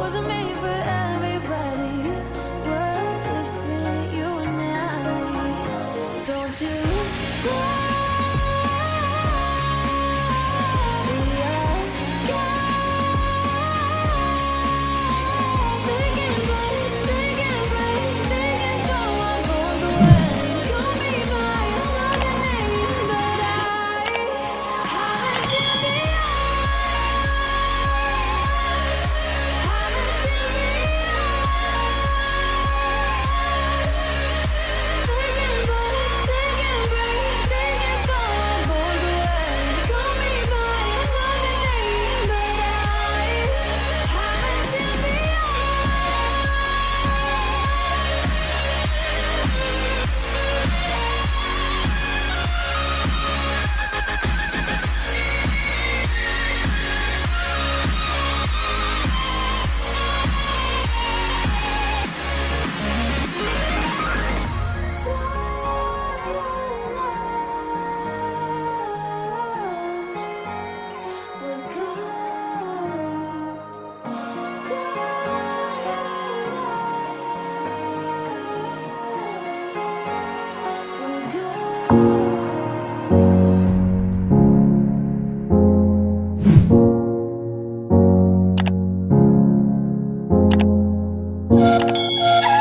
wasn't made for